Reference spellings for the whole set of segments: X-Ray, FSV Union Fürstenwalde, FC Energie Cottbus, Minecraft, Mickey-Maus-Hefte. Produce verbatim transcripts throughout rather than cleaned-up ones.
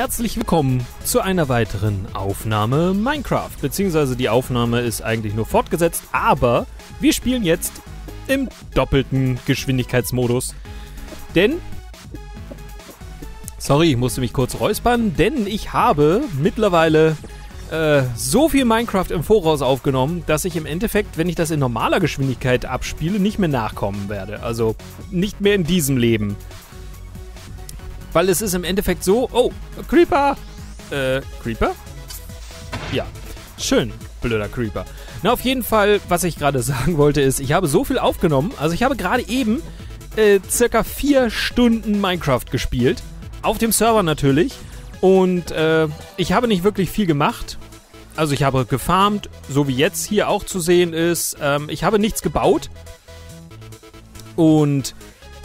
Herzlich willkommen zu einer weiteren Aufnahme Minecraft, beziehungsweise die Aufnahme ist eigentlich nur fortgesetzt, aber wir spielen jetzt im doppelten Geschwindigkeitsmodus, denn, sorry, ich musste mich kurz räuspern, denn ich habe mittlerweile äh, so viel Minecraft im Voraus aufgenommen, dass ich im Endeffekt, wenn ich das in normaler Geschwindigkeit abspiele, nicht mehr nachkommen werde, also nicht mehr in diesem Leben. Weil es ist im Endeffekt so... Oh, Creeper! Äh, Creeper? Ja, schön, blöder Creeper. Na, auf jeden Fall, was ich gerade sagen wollte, ist, ich habe so viel aufgenommen. Also ich habe gerade eben äh, circa vier Stunden Minecraft gespielt. Auf dem Server natürlich. Und äh, ich habe nicht wirklich viel gemacht. Also ich habe gefarmt, so wie jetzt hier auch zu sehen ist. Ähm, ich habe nichts gebaut. Und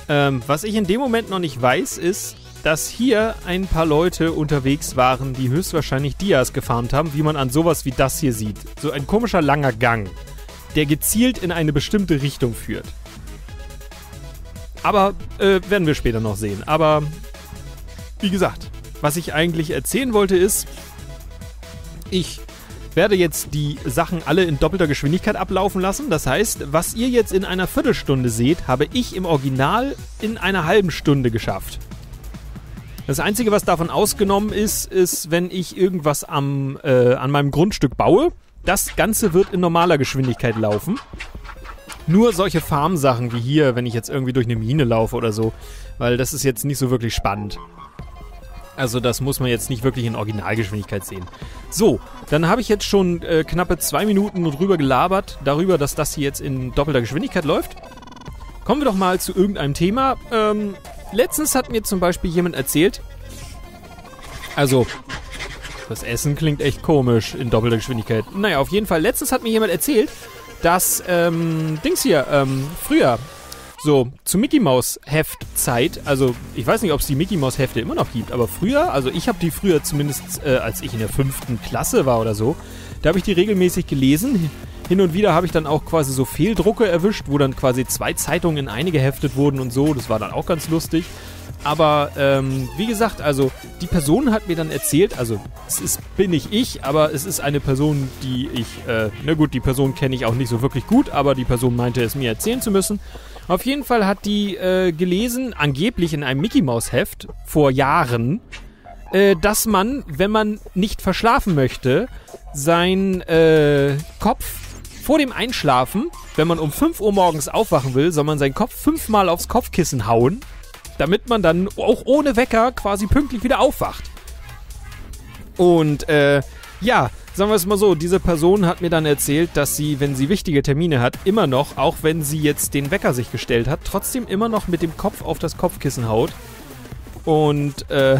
ähm, was ich in dem Moment noch nicht weiß, ist, dass hier ein paar Leute unterwegs waren, die höchstwahrscheinlich Dias gefarmt haben, wie man an sowas wie das hier sieht. So ein komischer langer Gang, der gezielt in eine bestimmte Richtung führt. Aber äh, werden wir später noch sehen. Aber wie gesagt, was ich eigentlich erzählen wollte ist, ich werde jetzt die Sachen alle in doppelter Geschwindigkeit ablaufen lassen. Das heißt, was ihr jetzt in einer Viertelstunde seht, habe ich im Original in einer halben Stunde geschafft. Das Einzige, was davon ausgenommen ist, ist, wenn ich irgendwas am, äh, an meinem Grundstück baue. Das Ganze wird in normaler Geschwindigkeit laufen. Nur solche Farmsachen wie hier, wenn ich jetzt irgendwie durch eine Mine laufe oder so. Weil das ist jetzt nicht so wirklich spannend. Also das muss man jetzt nicht wirklich in Originalgeschwindigkeit sehen. So, dann habe ich jetzt schon äh, knappe zwei Minuten drüber gelabert, darüber, dass das hier jetzt in doppelter Geschwindigkeit läuft. Kommen wir doch mal zu irgendeinem Thema. Ähm... Letztens hat mir zum Beispiel jemand erzählt, also, das Essen klingt echt komisch in doppelter Geschwindigkeit. Naja, auf jeden Fall, letztens hat mir jemand erzählt, dass, ähm, Dings hier, ähm, früher, so, zu Mickey-Maus-Heft-Zeit, also, ich weiß nicht, ob es die Mickey-Maus-Hefte immer noch gibt, aber früher, also ich habe die früher zumindest, äh, als ich in der fünften Klasse war oder so, da habe ich die regelmäßig gelesen. Hin und wieder habe ich dann auch quasi so Fehldrucke erwischt, wo dann quasi zwei Zeitungen in eine geheftet wurden und so. Das war dann auch ganz lustig. Aber ähm, wie gesagt, also die Person hat mir dann erzählt, also es ist, bin nicht ich, aber es ist eine Person, die ich, äh, na gut, die Person kenne ich auch nicht so wirklich gut, aber die Person meinte, es mir erzählen zu müssen. Auf jeden Fall hat die äh, gelesen, angeblich in einem Mickey-Maus-Heft vor Jahren, äh, dass man, wenn man nicht verschlafen möchte, seinen äh, Kopf... Vor dem Einschlafen, wenn man um fünf Uhr morgens aufwachen will, soll man seinen Kopf fünfmal aufs Kopfkissen hauen, damit man dann auch ohne Wecker quasi pünktlich wieder aufwacht. Und äh, ja, sagen wir es mal so, diese Person hat mir dann erzählt, dass sie, wenn sie wichtige Termine hat, immer noch, auch wenn sie jetzt den Wecker sich gestellt hat, trotzdem immer noch mit dem Kopf auf das Kopfkissen haut. Und äh...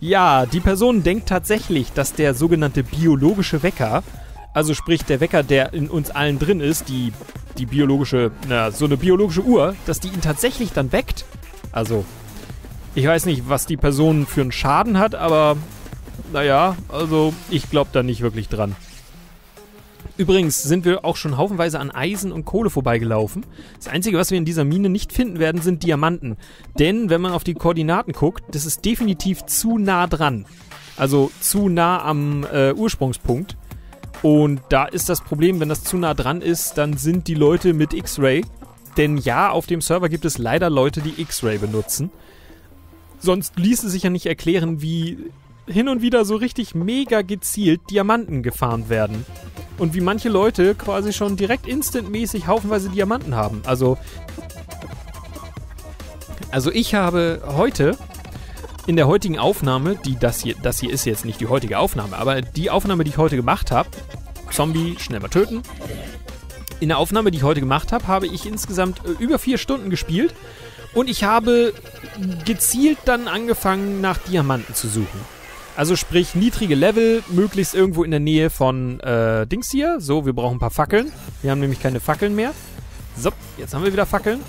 ja, die Person denkt tatsächlich, dass der sogenannte biologische Wecker... Also sprich, der Wecker, der in uns allen drin ist, die, die biologische, na, so eine biologische Uhr, dass die ihn tatsächlich dann weckt. Also, ich weiß nicht, was die Person für einen Schaden hat, aber, naja, also, ich glaube da nicht wirklich dran. Übrigens sind wir auch schon haufenweise an Eisen und Kohle vorbeigelaufen. Das Einzige, was wir in dieser Mine nicht finden werden, sind Diamanten. Denn, wenn man auf die Koordinaten guckt, das ist definitiv zu nah dran. Also, zu nah am äh, Ursprungspunkt. Und da ist das Problem, wenn das zu nah dran ist, dann sind die Leute mit X-Ray. Denn ja, auf dem Server gibt es leider Leute, die X-Ray benutzen. Sonst ließe sich ja nicht erklären, wie hin und wieder so richtig mega gezielt Diamanten gefarmt werden. Und wie manche Leute quasi schon direkt instantmäßig haufenweise Diamanten haben. Also, also ich habe heute... In der heutigen Aufnahme, die das hier, das hier ist jetzt nicht die heutige Aufnahme, aber die Aufnahme, die ich heute gemacht habe, Zombie, schnell mal töten. In der Aufnahme, die ich heute gemacht habe, habe ich insgesamt über vier Stunden gespielt und ich habe gezielt dann angefangen, nach Diamanten zu suchen. Also sprich, niedrige Level, möglichst irgendwo in der Nähe von äh, Dings hier. So, wir brauchen ein paar Fackeln. Wir haben nämlich keine Fackeln mehr. So, jetzt haben wir wieder Fackeln.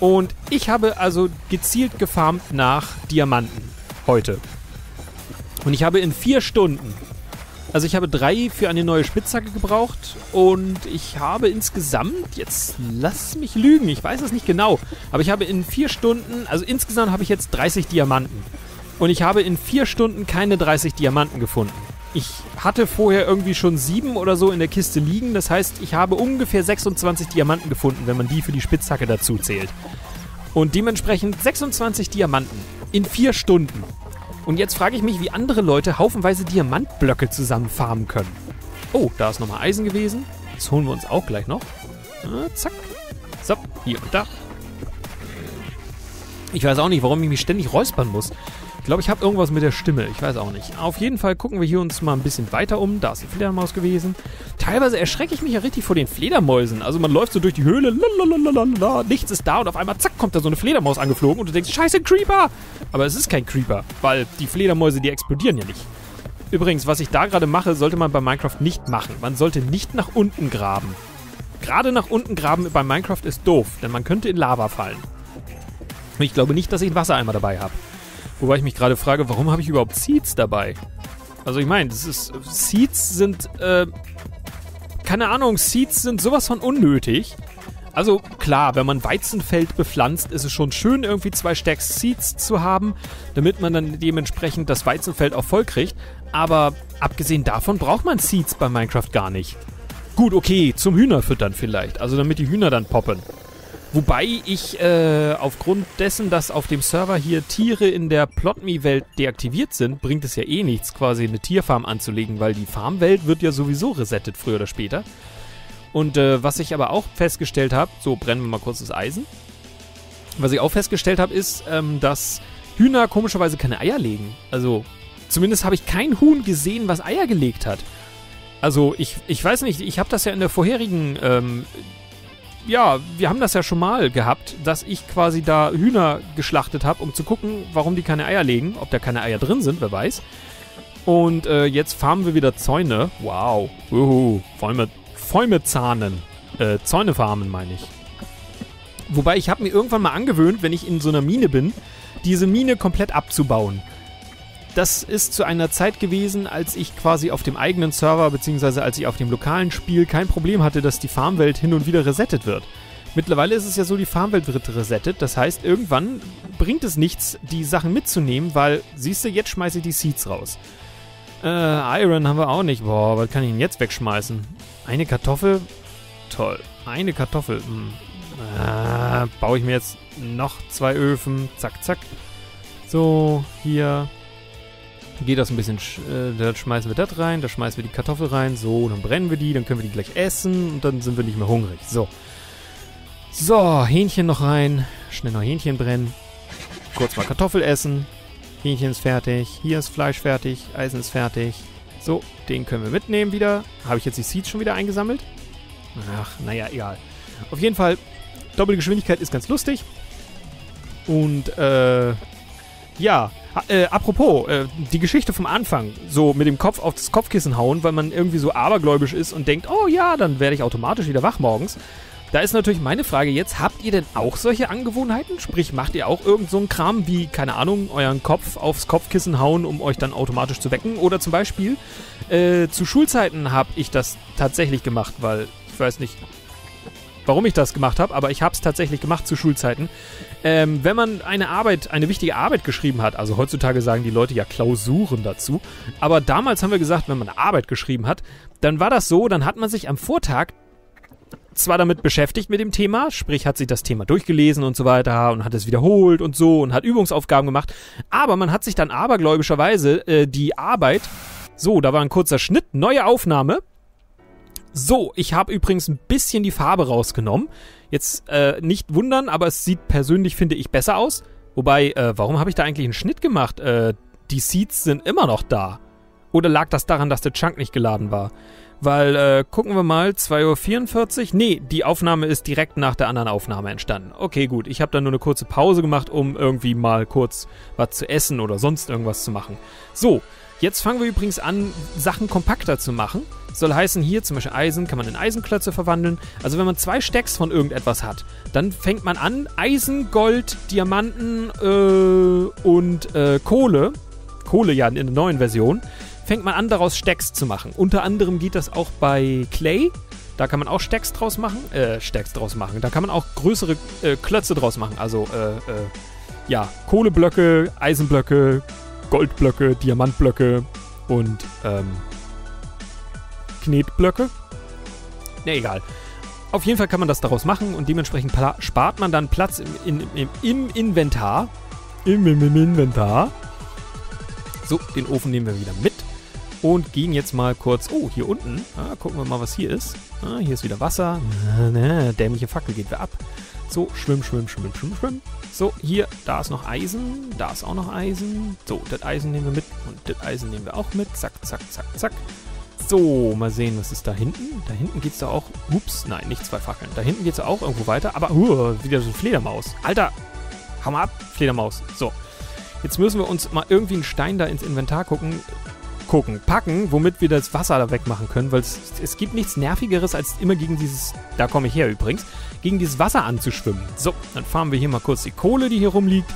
Und ich habe also gezielt gefarmt nach Diamanten heute. Und ich habe in vier Stunden, also ich habe drei für eine neue Spitzhacke gebraucht und ich habe insgesamt, jetzt lass mich lügen, ich weiß es nicht genau, aber ich habe in vier Stunden, also insgesamt habe ich jetzt dreißig Diamanten. und ich habe in vier Stunden keine dreißig Diamanten gefunden. Ich hatte vorher irgendwie schon sieben oder so in der Kiste liegen, das heißt, ich habe ungefähr sechsundzwanzig Diamanten gefunden, wenn man die für die Spitzhacke dazu zählt. Und dementsprechend sechsundzwanzig Diamanten in vier Stunden. Und jetzt frage ich mich, wie andere Leute haufenweise Diamantblöcke zusammenfarmen können. Oh, da ist nochmal Eisen gewesen. Das holen wir uns auch gleich noch. Äh, zack. So, hier und da. Ich weiß auch nicht, warum ich mich ständig räuspern muss. Ich glaube, ich habe irgendwas mit der Stimme. Ich weiß auch nicht. Auf jeden Fall gucken wir hier uns mal ein bisschen weiter um. Da ist die Fledermaus gewesen. Teilweise erschrecke ich mich ja richtig vor den Fledermäusen. Also man läuft so durch die Höhle. Lalalala, nichts ist da und auf einmal zack kommt da so eine Fledermaus angeflogen und du denkst, scheiße, ein Creeper. Aber es ist kein Creeper, weil die Fledermäuse, die explodieren ja nicht. Übrigens, was ich da gerade mache, sollte man bei Minecraft nicht machen. Man sollte nicht nach unten graben. Gerade nach unten graben bei Minecraft ist doof, denn man könnte in Lava fallen. Ich glaube nicht, dass ich einen Wassereimer dabei habe. Wobei ich mich gerade frage, warum habe ich überhaupt Seeds dabei? Also ich meine, das ist, Seeds sind, äh, keine Ahnung, Seeds sind sowas von unnötig. Also klar, wenn man Weizenfeld bepflanzt, ist es schon schön, irgendwie zwei Stacks Seeds zu haben, damit man dann dementsprechend das Weizenfeld auch voll kriegt. Aber abgesehen davon braucht man Seeds bei Minecraft gar nicht. Gut, okay, zum Hühnerfüttern vielleicht, also damit die Hühner dann poppen. Wobei ich äh, aufgrund dessen, dass auf dem Server hier Tiere in der PlotMe-Welt deaktiviert sind, bringt es ja eh nichts, quasi eine Tierfarm anzulegen, weil die Farmwelt wird ja sowieso resettet, früher oder später. Und äh, was ich aber auch festgestellt habe, so brennen wir mal kurz das Eisen, was ich auch festgestellt habe, ist, ähm, dass Hühner komischerweise keine Eier legen. Also zumindest habe ich kein Huhn gesehen, was Eier gelegt hat. Also ich, ich weiß nicht, ich habe das ja in der vorherigen... Ähm, Ja, wir haben das ja schon mal gehabt, dass ich quasi da Hühner geschlachtet habe, um zu gucken, warum die keine Eier legen. Ob da keine Eier drin sind, wer weiß. Und äh, jetzt farmen wir wieder Zäune. Wow. Uhu. Bäume, Bäume zahnen. Äh, Zäune farmen, meine ich. Wobei, ich habe mir irgendwann mal angewöhnt, wenn ich in so einer Mine bin, diese Mine komplett abzubauen. Das ist zu einer Zeit gewesen, als ich quasi auf dem eigenen Server bzw. als ich auf dem lokalen Spiel kein Problem hatte, dass die Farmwelt hin und wieder resettet wird. Mittlerweile ist es ja so, die Farmwelt wird resettet. Das heißt, irgendwann bringt es nichts, die Sachen mitzunehmen, weil, siehst du, jetzt schmeiße ich die Seeds raus. Äh, Iron haben wir auch nicht. Boah, was kann ich denn jetzt wegschmeißen? Eine Kartoffel? Toll. Eine Kartoffel. Hm. Ah, baue ich mir jetzt noch zwei Öfen. Zack, zack. So, hier... Geht das ein bisschen, äh, da schmeißen wir das rein, da schmeißen wir die Kartoffel rein, so, dann brennen wir die, dann können wir die gleich essen und dann sind wir nicht mehr hungrig, so. So, Hähnchen noch rein, schnell noch Hähnchen brennen, kurz mal Kartoffel essen, Hähnchen ist fertig, hier ist Fleisch fertig, Eisen ist fertig, so, den können wir mitnehmen wieder. Habe ich jetzt die Seeds schon wieder eingesammelt? Ach, naja, egal. Auf jeden Fall, Doppelgeschwindigkeit ist ganz lustig und, äh, ja, äh, apropos, äh, die Geschichte vom Anfang, so mit dem Kopf auf das Kopfkissen hauen, weil man irgendwie so abergläubisch ist und denkt, oh ja, dann werde ich automatisch wieder wach morgens. Da ist natürlich meine Frage jetzt, habt ihr denn auch solche Angewohnheiten? Sprich, macht ihr auch irgend so einen Kram wie, keine Ahnung, euren Kopf aufs Kopfkissen hauen, um euch dann automatisch zu wecken? Oder zum Beispiel, äh, zu Schulzeiten habe ich das tatsächlich gemacht, weil, ich weiß nicht... warum ich das gemacht habe, aber ich habe es tatsächlich gemacht zu Schulzeiten. Ähm, wenn man eine Arbeit, eine wichtige Arbeit geschrieben hat, also heutzutage sagen die Leute ja Klausuren dazu, aber damals haben wir gesagt, wenn man eine Arbeit geschrieben hat, dann war das so, dann hat man sich am Vortag zwar damit beschäftigt mit dem Thema, sprich hat sich das Thema durchgelesen und so weiter und hat es wiederholt und so und hat Übungsaufgaben gemacht, aber man hat sich dann abergläubischerweise äh, die Arbeit, so, da war ein kurzer Schnitt, neue Aufnahme. So, ich habe übrigens ein bisschen die Farbe rausgenommen. Jetzt äh, nicht wundern, aber es sieht persönlich, finde ich, besser aus. Wobei, äh, warum habe ich da eigentlich einen Schnitt gemacht? Äh, die Seeds sind immer noch da. Oder lag das daran, dass der Chunk nicht geladen war? Weil, äh, gucken wir mal, zwei Uhr vierundvierzig. Nee, die Aufnahme ist direkt nach der anderen Aufnahme entstanden. Okay, gut, ich habe dann nur eine kurze Pause gemacht, um irgendwie mal kurz was zu essen oder sonst irgendwas zu machen. So. Jetzt fangen wir übrigens an, Sachen kompakter zu machen. Soll heißen, hier zum Beispiel Eisen kann man in Eisenklötze verwandeln. Also wenn man zwei Stacks von irgendetwas hat, dann fängt man an, Eisen, Gold, Diamanten äh, und äh, Kohle, Kohle ja in der neuen Version, fängt man an, daraus Stacks zu machen. Unter anderem geht das auch bei Clay. Da kann man auch Stacks draus machen, äh, Stacks draus machen. Da kann man auch größere äh, Klötze draus machen. Also, äh, äh, ja, Kohleblöcke, Eisenblöcke, Goldblöcke, Diamantblöcke und ähm, Knetblöcke. Na, egal. Auf jeden Fall kann man das daraus machen und dementsprechend spart man dann Platz im, im, im, im Inventar. Im, im, im Inventar. So, den Ofen nehmen wir wieder mit und gehen jetzt mal kurz... Oh, hier unten. Ah, gucken wir mal, was hier ist. Ah, hier ist wieder Wasser. Na, na, dämliche Fackel geht wieder ab. So, schwimm, schwimm, schwimm, schwimm, schwimm. So, hier, da ist noch Eisen. Da ist auch noch Eisen. So, das Eisen nehmen wir mit und das Eisen nehmen wir auch mit. Zack, zack, zack, zack. So, mal sehen, was ist da hinten? Da hinten geht's da auch... Ups, nein, nicht zwei Fackeln. Da hinten geht's da auch irgendwo weiter. Aber, uh, wieder so eine Fledermaus. Alter, hau mal ab, Fledermaus. So, jetzt müssen wir uns mal irgendwie einen Stein da ins Inventar gucken... gucken, packen, womit wir das Wasser da wegmachen können, weil es, es gibt nichts Nervigeres, als immer gegen dieses, da komme ich her übrigens, gegen dieses Wasser anzuschwimmen. So, dann farmen wir hier mal kurz die Kohle, die hier rumliegt.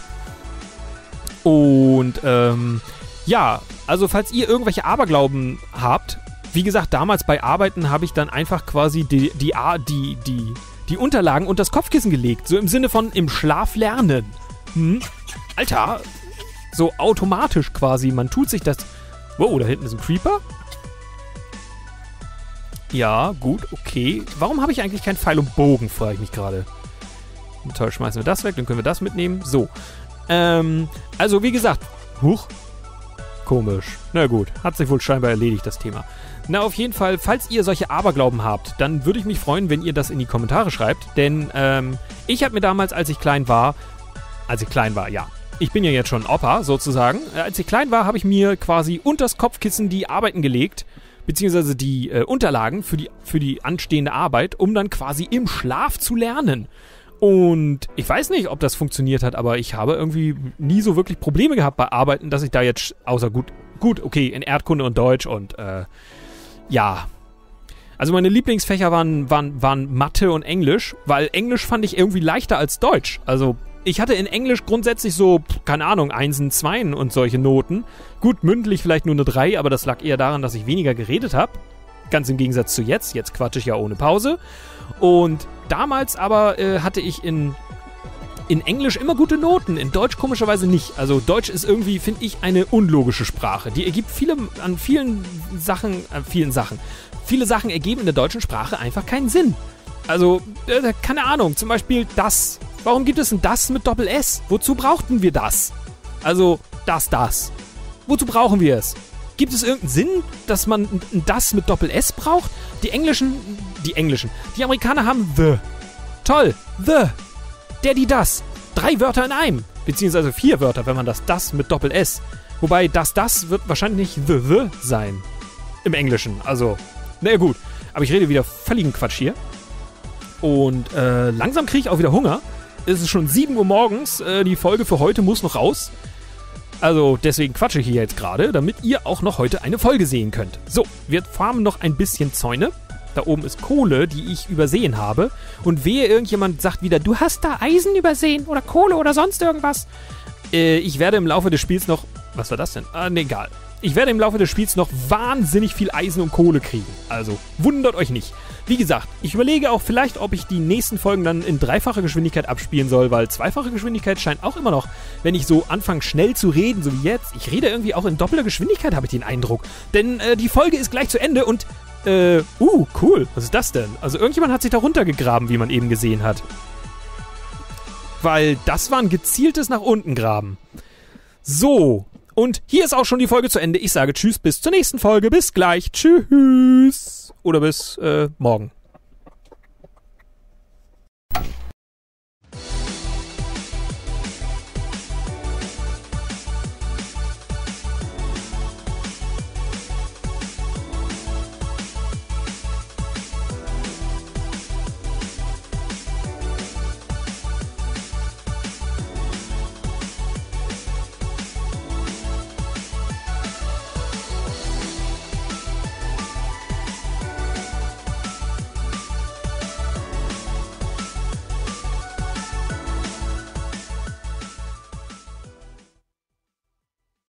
Und, ähm, ja, also falls ihr irgendwelche Aberglauben habt, wie gesagt, damals bei Arbeiten habe ich dann einfach quasi die, die, die, die, die Unterlagen und das Kopfkissen gelegt. So im Sinne von im Schlaf lernen. Hm? Alter, so automatisch quasi, man tut sich das... Wow, da hinten ist ein Creeper. Ja, gut, okay. Warum habe ich eigentlich keinen Pfeil und Bogen, frage ich mich gerade. Toll, schmeißen wir das weg, dann können wir das mitnehmen. So. Ähm, also wie gesagt. Huch. Komisch. Na gut, hat sich wohl scheinbar erledigt, das Thema. Na, auf jeden Fall, falls ihr solche Aberglauben habt, dann würde ich mich freuen, wenn ihr das in die Kommentare schreibt. Denn, ähm, ich habe mir damals, als ich klein war, als ich klein war, ja, ich bin ja jetzt schon ein Opa, sozusagen. Als ich klein war, habe ich mir quasi unters Kopfkissen die Arbeiten gelegt, beziehungsweise die äh, Unterlagen für die, für die anstehende Arbeit, um dann quasi im Schlaf zu lernen. Und ich weiß nicht, ob das funktioniert hat, aber ich habe irgendwie nie so wirklich Probleme gehabt bei Arbeiten, dass ich da jetzt, außer gut, gut, okay, in Erdkunde und Deutsch und, äh, ja... Also meine Lieblingsfächer waren, waren, waren Mathe und Englisch, weil Englisch fand ich irgendwie leichter als Deutsch. Also... Ich hatte in Englisch grundsätzlich so, keine Ahnung, Einsen, Zweien und solche Noten. Gut, mündlich vielleicht nur eine Drei, aber das lag eher daran, dass ich weniger geredet habe. Ganz im Gegensatz zu jetzt. Jetzt quatsche ich ja ohne Pause. Und damals aber äh, hatte ich in, in Englisch immer gute Noten, in Deutsch komischerweise nicht. Also Deutsch ist irgendwie, finde ich, eine unlogische Sprache. Die ergibt viele, an vielen Sachen, an vielen Sachen, viele Sachen ergeben in der deutschen Sprache einfach keinen Sinn. Also, äh, keine Ahnung, zum Beispiel das... Warum gibt es denn das mit Doppel-S? Wozu brauchten wir das? Also, das, das. Wozu brauchen wir es? Gibt es irgendeinen Sinn, dass man ein das mit Doppel-S braucht? Die Englischen, die Englischen, die Amerikaner haben the. Toll, the. Der, die, das. Drei Wörter in einem. Beziehungsweise vier Wörter, wenn man das das mit Doppel-S. Wobei das, das wird wahrscheinlich the, the sein. Im Englischen, also. Na gut, aber ich rede wieder völligen Quatsch hier. Und äh, langsam kriege ich auch wieder Hunger. Es ist schon sieben Uhr morgens, äh, die Folge für heute muss noch raus. Also deswegen quatsche ich hier jetzt gerade, damit ihr auch noch heute eine Folge sehen könnt. So, wir farmen noch ein bisschen Zäune. Da oben ist Kohle, die ich übersehen habe. Und wehe, irgendjemand sagt wieder, du hast da Eisen übersehen oder Kohle oder sonst irgendwas. Äh, ich werde im Laufe des Spiels noch... Was war das denn? Ah, ne, egal. Ich werde im Laufe des Spiels noch wahnsinnig viel Eisen und Kohle kriegen. Also wundert euch nicht. Wie gesagt, ich überlege auch vielleicht, ob ich die nächsten Folgen dann in dreifacher Geschwindigkeit abspielen soll, weil zweifache Geschwindigkeit scheint auch immer noch, wenn ich so anfange schnell zu reden, so wie jetzt. Ich rede irgendwie auch in doppelter Geschwindigkeit, habe ich den Eindruck. Denn äh, die Folge ist gleich zu Ende und, äh, uh, cool, was ist das denn? Also irgendjemand hat sich da runtergegraben, wie man eben gesehen hat. Weil das war ein gezieltes nach unten graben. So, und hier ist auch schon die Folge zu Ende. Ich sage tschüss, bis zur nächsten Folge, bis gleich, tschüss. Oder bis äh, morgen.